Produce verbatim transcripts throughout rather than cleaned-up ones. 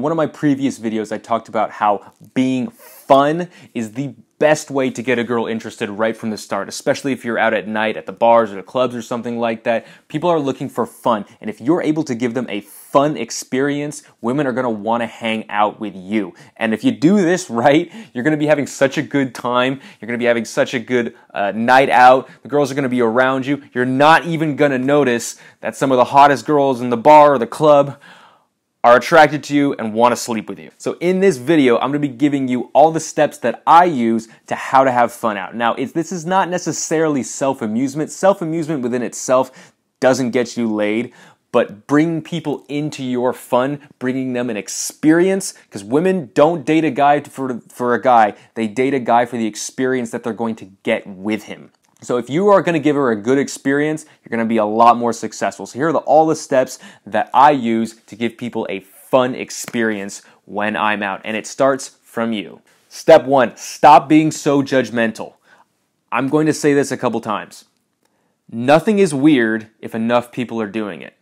In one of my previous videos, I talked about how being fun is the best way to get a girl interested right from the start, especially if you're out at night at the bars or the clubs or something like that. People are looking for fun, and if you're able to give them a fun experience, women are going to want to hang out with you. And if you do this right, you're going to be having such a good time, you're going to be having such a good uh, night out, the girls are going to be around you, you're not even going to notice that some of the hottest girls in the bar or the club are attracted to you and want to sleep with you. So in this video, I'm going to be giving you all the steps that I use to how to have fun out. Now, it's, this is not necessarily self-amusement. Self-amusement within itself doesn't get you laid, but bring people into your fun, bringing them an experience, because women don't date a guy for, for a guy. They date a guy for the experience that they're going to get with him. So if you are going to give her a good experience, you're going to be a lot more successful. So here are the, all the steps that I use to give people a fun experience when I'm out. And it starts from you. Step one, stop being so judgmental. I'm going to say this a couple times. Nothing is weird if enough people are doing it.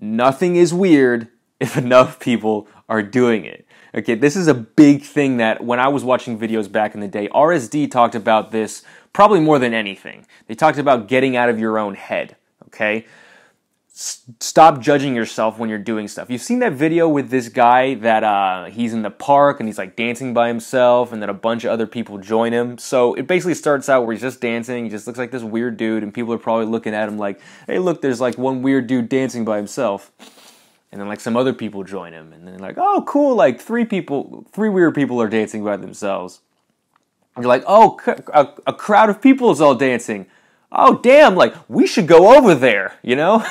Nothing is weird if enough people are doing it. Okay, this is a big thing that when I was watching videos back in the day, R S D talked about this probably more than anything. They talked about getting out of your own head, okay? S stop judging yourself when you're doing stuff. You've seen that video with this guy that uh, he's in the park and he's like dancing by himself, and then a bunch of other people join him. So it basically starts out where he's just dancing, he just looks like this weird dude, and people are probably looking at him like, hey look, there's like one weird dude dancing by himself. And then like some other people join him, and then like, oh cool, like three people, three weird people are dancing by themselves. And you're like, oh, a, a crowd of people is all dancing. Oh damn, like we should go over there, you know?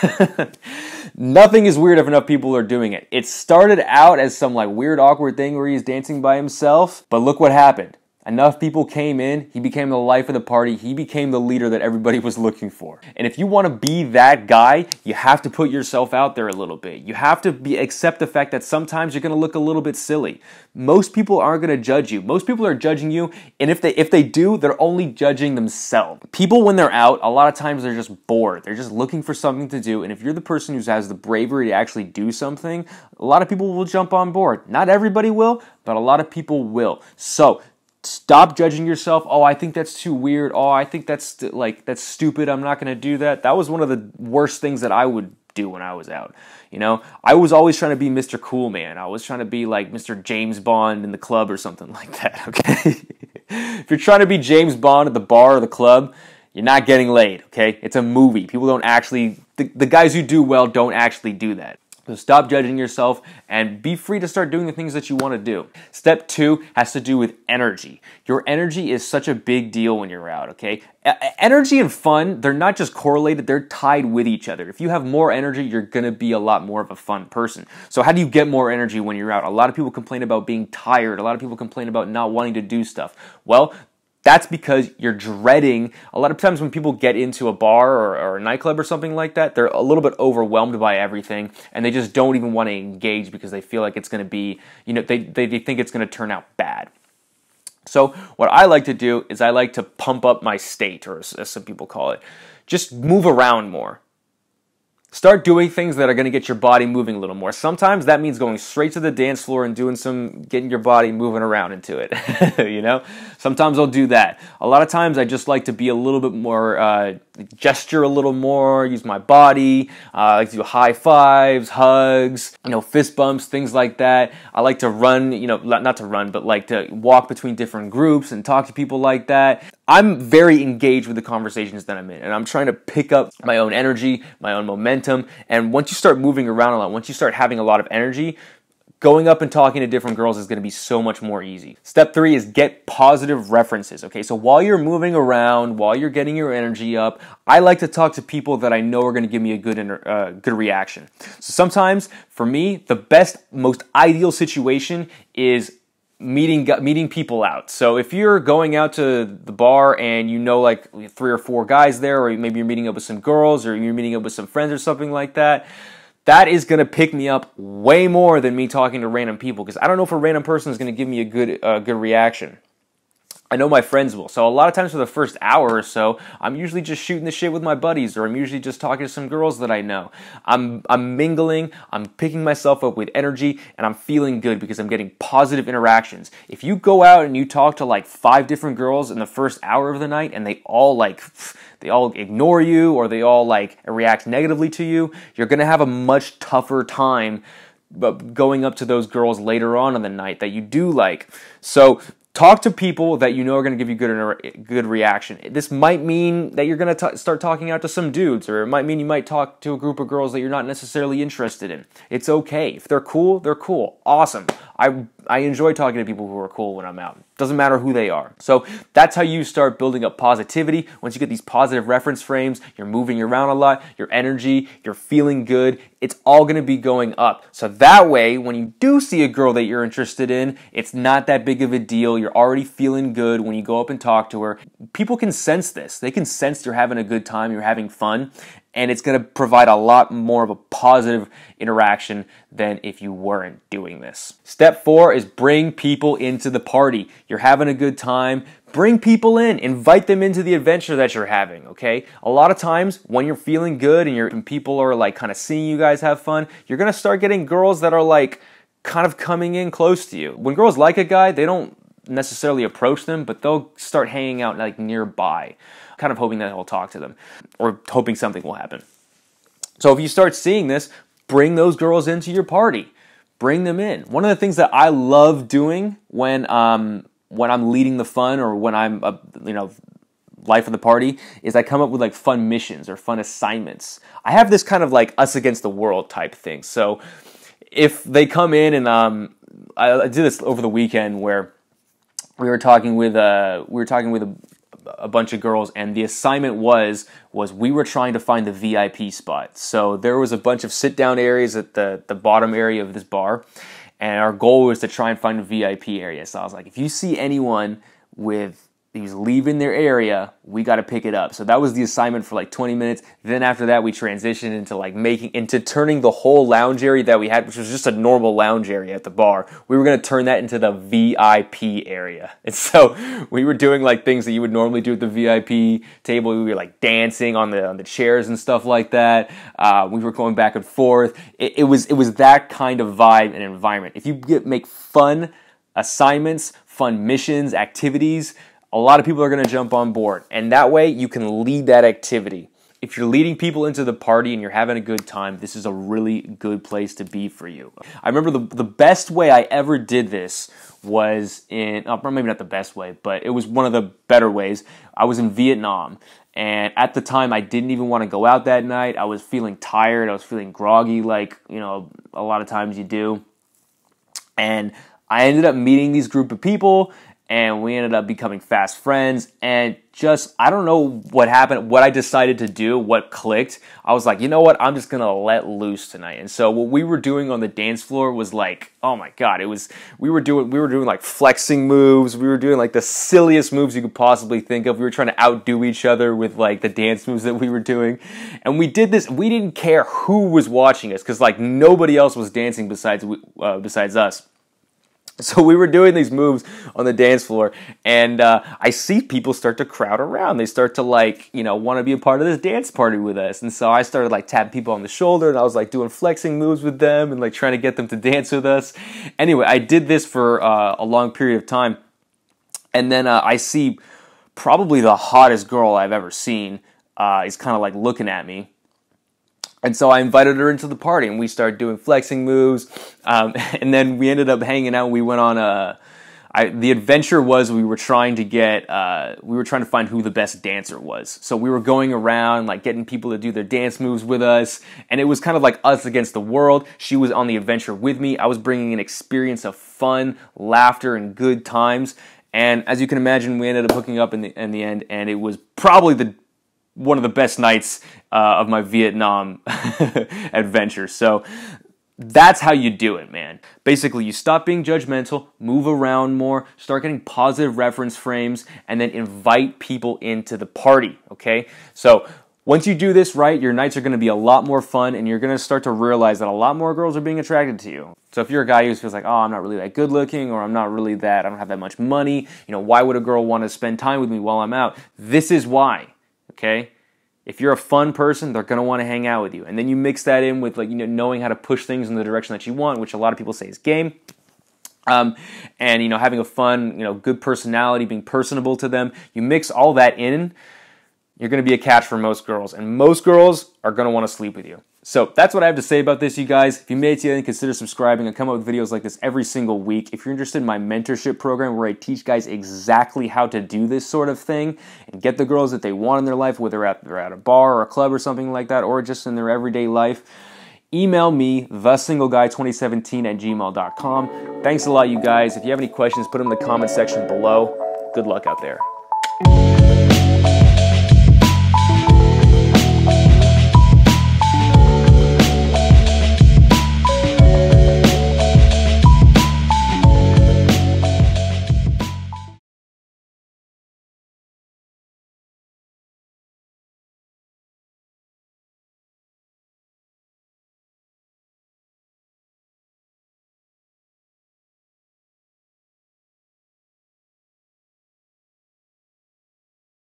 Nothing is weird if enough people are doing it. It started out as some like weird awkward thing where he's dancing by himself, but look what happened. Enough people came in, he became the life of the party, he became the leader that everybody was looking for. And if you want to be that guy, you have to put yourself out there a little bit. You have to be, accept the fact that sometimes you're going to look a little bit silly. Most people aren't going to judge you. Most people are judging you, and if they, if they do, they're only judging themselves. People, when they're out, a lot of times they're just bored. They're just looking for something to do, and if you're the person who has the bravery to actually do something, a lot of people will jump on board. Not everybody will, but a lot of people will. So, stop judging yourself. Oh, I think that's too weird. Oh, I think that's like that's stupid. I'm not going to do that. That was one of the worst things that I would do when I was out. You know, I was always trying to be Mister Cool Man. I was trying to be like Mister James Bond in the club or something like that, okay? If you're trying to be James Bond at the bar or the club, you're not getting laid, okay? It's a movie. People don't actually the, the guys who do well don't actually do that. So stop judging yourself and be free to start doing the things that you want to do. Step two has to do with energy. Your energy is such a big deal when you're out, okay? Energy and fun, they're not just correlated, they're tied with each other. If you have more energy, you're going to be a lot more of a fun person. So how do you get more energy when you're out? A lot of people complain about being tired. A lot of people complain about not wanting to do stuff. Well, that's because you're dreading. A lot of times when people get into a bar or, or a nightclub or something like that, they're a little bit overwhelmed by everything, and they just don't even want to engage because they feel like it's going to be, you know, they, they, they think it's going to turn out bad. So what I like to do is I like to pump up my state, or as some people call it, just move around more. Start doing things that are going to get your body moving a little more. Sometimes that means going straight to the dance floor and doing some, getting your body moving around into it, you know? Sometimes I'll do that. A lot of times I just like to be a little bit more, uh, gesture a little more, use my body. Uh, I like to do high fives, hugs, you know, fist bumps, things like that. I like to run, you know, not to run, but like to walk between different groups and talk to people like that. I'm very engaged with the conversations that I'm in, and I'm trying to pick up my own energy, my own momentum, and once you start moving around a lot, once you start having a lot of energy, going up and talking to different girls is gonna be so much more easy. Step three is get positive references, okay? So while you're moving around, while you're getting your energy up, I like to talk to people that I know are gonna give me a good, uh, good reaction. So sometimes, for me, the best, most ideal situation is meeting meeting people out. So if you're going out to the bar and you know like three or four guys there, or maybe you're meeting up with some girls, or you're meeting up with some friends or something like that, that is going to pick me up way more than me talking to random people, because I don't know if a random person is going to give me a good, uh, good reaction. I know my friends will. So a lot of times for the first hour or so, I'm usually just shooting the shit with my buddies, or I'm usually just talking to some girls that I know. I'm, I'm mingling, I'm picking myself up with energy, and I'm feeling good because I'm getting positive interactions. If you go out and you talk to like five different girls in the first hour of the night and they all like, they all ignore you or they all like react negatively to you, you're gonna have a much tougher time going up to those girls later on in the night that you do like. So talk to people that you know are going to give you good good reaction. This might mean that you're going to start talking out to some dudes, or it might mean you might talk to a group of girls that you're not necessarily interested in. It's okay. If they're cool, they're cool. Awesome. I, I enjoy talking to people who are cool when I'm out. Doesn't matter who they are. So that's how you start building up positivity. Once you get these positive reference frames, you're moving around a lot, your energy, you're feeling good. It's all going to be going up. So that way, when you do see a girl that you're interested in, it's not that big of a deal. You're already feeling good when you go up and talk to her. People can sense this. They can sense you're having a good time, you're having fun, and it's going to provide a lot more of a positive interaction than if you weren't doing this. Step four is bring people into the party. You're having a good time. Bring people in, invite them into the adventure that you're having, okay? A lot of times when you're feeling good and, you're, and people are like kind of seeing you guys have fun, you're gonna start getting girls that are like kind of coming in close to you. When girls like a guy, they don't necessarily approach them, but they'll start hanging out like nearby, kind of hoping that he'll talk to them or hoping something will happen. So if you start seeing this, bring those girls into your party. Bring them in. One of the things that I love doing when, um, when I'm leading the fun or when I'm, uh, you know, life of the party is I come up with like fun missions or fun assignments. I have this kind of like us against the world type thing. So if they come in and um, I, I did this over the weekend where we were talking with uh, we were talking with a, a bunch of girls, and the assignment was was we were trying to find the V I P spot. So there was a bunch of sit down areas at the the bottom area of this bar. And our goal was to try and find a V I P area. So I was like, if you see anyone with who's leaving their area, we got to pick it up. So that was the assignment for like twenty minutes. Then after that, we transitioned into like making, into turning the whole lounge area that we had, which was just a normal lounge area at the bar. We were going to turn that into the V I P area. And so we were doing like things that you would normally do at the V I P table. We were like dancing on the, on the chairs and stuff like that. Uh, we were going back and forth. It, it was, it was that kind of vibe and environment. If you get, make fun assignments, fun missions, activities, a lot of people are going to jump on board, and that way you can lead that activity. If you're leading people into the party and you're having a good time, this is a really good place to be for you. I remember the, the best way I ever did this was in, oh, maybe not the best way, but it was one of the better ways. I was in Vietnam, and at the time I didn't even want to go out that night. I was feeling tired. I was feeling groggy like, you know, a lot of times you do. And I ended up meeting these group of people, and we ended up becoming fast friends, and just, I don't know what happened, what I decided to do, what clicked. I was like, you know what, I'm just gonna let loose tonight. And so what we were doing on the dance floor was like, oh my God, it was, we were doing, we were doing like flexing moves, we were doing like the silliest moves you could possibly think of. We were trying to outdo each other with like the dance moves that we were doing. And we did this, we didn't care who was watching us, because like nobody else was dancing besides, uh, besides us. So we were doing these moves on the dance floor, and uh, I see people start to crowd around. They start to like, you know, want to be a part of this dance party with us. And so I started like tapping people on the shoulder, and I was like doing flexing moves with them and like trying to get them to dance with us. Anyway, I did this for uh, a long period of time. And then uh, I see probably the hottest girl I've ever seen uh, is kind of like looking at me. And so I invited her into the party, and we started doing flexing moves, um, and then we ended up hanging out. We went on a, I, the adventure was we were trying to get, uh, we were trying to find who the best dancer was. So we were going around, like getting people to do their dance moves with us, and it was kind of like us against the world. She was on the adventure with me. I was bringing an experience of fun, laughter, and good times. And as you can imagine, we ended up hooking up in the, in the end, and it was probably the one of the best nights uh, of my Vietnam adventure. So that's how you do it, man. Basically, you stop being judgmental, move around more, start getting positive reference frames, and then invite people into the party, okay? So Once you do this right, your nights are going to be a lot more fun, and you're going to start to realize that a lot more girls are being attracted to you. So if you're a guy who feels like, oh, I'm not really that good looking, or I'm not really that, I don't have that much money, you know, why would a girl want to spend time with me while I'm out? This is why, okay? If you're a fun person, they're going to want to hang out with you. And then you mix that in with, like, you know, knowing how to push things in the direction that you want, which a lot of people say is game. Um, and, you know, having a fun, you know, good personality, being personable to them. You mix all that in, you're going to be a catch for most girls, and most girls are going to want to sleep with you. So that's what I have to say about this, you guys. If you made it to the end, consider subscribing. I come up with videos like this every single week. If you're interested in my mentorship program, where I teach guys exactly how to do this sort of thing and get the girls that they want in their life, whether at, they're at a bar or a club or something like that, or just in their everyday life, email me, the single guy twenty seventeen at gmail dot com. Thanks a lot, you guys. If you have any questions, put them in the comment section below. Good luck out there.